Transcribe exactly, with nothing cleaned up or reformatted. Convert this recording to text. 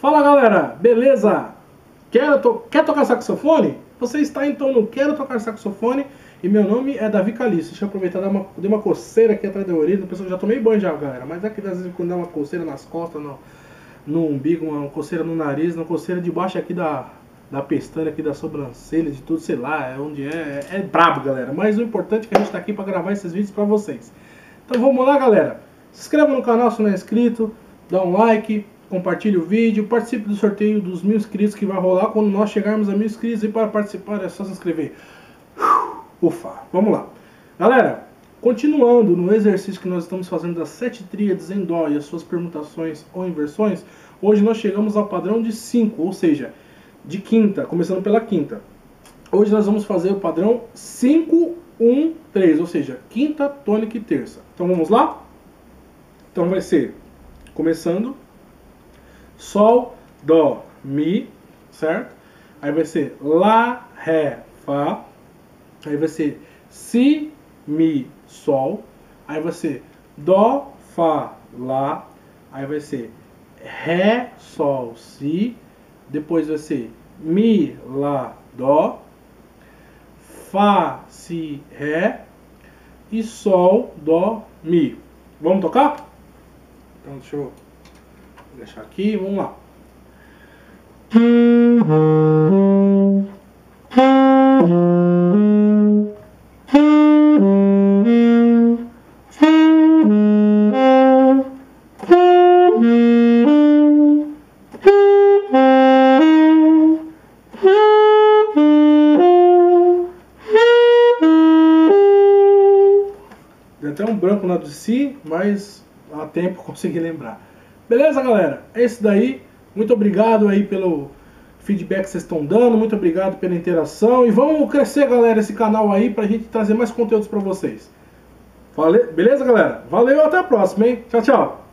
Fala galera, beleza? Quero to... Quer tocar saxofone? Você está então no Quero Tocar Saxofone e meu nome é Davi Calice. Deixa eu aproveitar e dar uma... Dei uma coceira aqui atrás da orelha. Pessoal, já tomei banho já, galera, mas é que às vezes quando dá uma coceira nas costas, no, no umbigo, uma coceira no nariz, uma coceira debaixo aqui da... da pestana, aqui da sobrancelha, de tudo, sei lá, é onde é, é brabo, galera. Mas o importante é que a gente está aqui para gravar esses vídeos para vocês. Então vamos lá, galera. Se inscreva no canal se não é inscrito, dá um like, compartilhe o vídeo, participe do sorteio dos mil inscritos que vai rolar quando nós chegarmos a mil inscritos. E para participar é só se inscrever. Ufa, vamos lá. Galera, continuando no exercício que nós estamos fazendo das sete tríades em dó e as suas permutações ou inversões, hoje nós chegamos ao padrão de cinco, ou seja, de quinta, começando pela quinta. Hoje nós vamos fazer o padrão cinco, um, três, ou seja, quinta, tônica e terça. Então vamos lá? Então vai ser, começando, Sol, Dó, Mi, certo? Aí vai ser Lá, Ré, Fá. Aí vai ser Si, Mi, Sol. Aí vai ser Dó, Fá, Lá. Aí vai ser Ré, Sol, Si. Depois vai ser Mi, Lá, Dó, Fá, Si, Ré e Sol, Dó, Mi. Vamos tocar? Então deixa eu deixar aqui, vamos lá. Deu até um branco na do Si, mas há tempo consegui lembrar. Beleza, galera? É isso daí. Muito obrigado aí pelo feedback que vocês estão dando. Muito obrigado pela interação. E vamos crescer, galera, esse canal aí pra gente trazer mais conteúdos pra vocês. Valeu. Beleza, galera? Valeu, até a próxima, hein? Tchau, tchau!